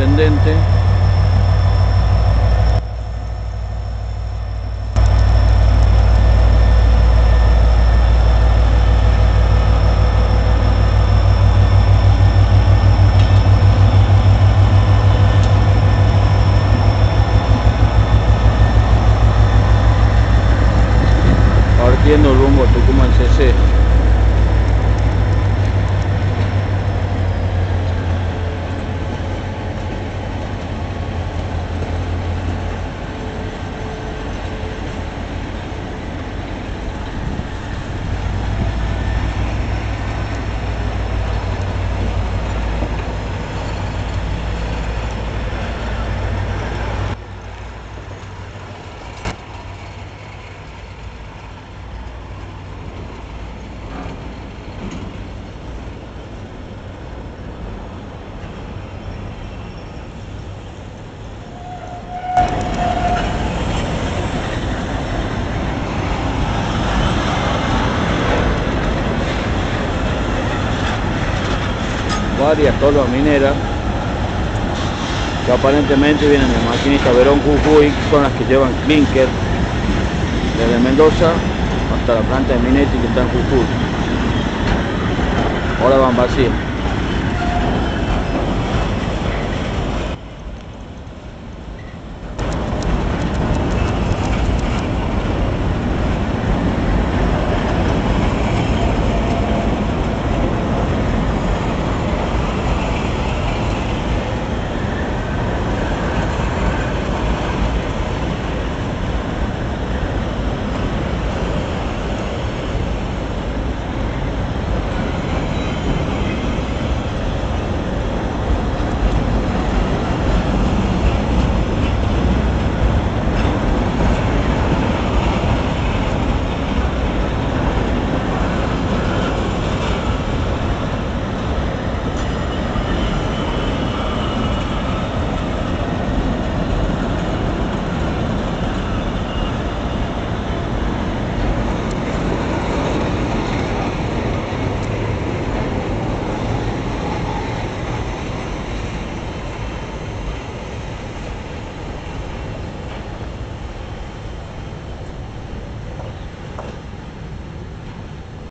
ascendente. Partiendo rumbo a Tucumán CC. Varias tolvas mineras que aparentemente vienen de Maquinista Verón, Jujuy, son las que llevan clinker desde Mendoza hasta la planta de Minetti que está en Jujuy. Ahora van vacías.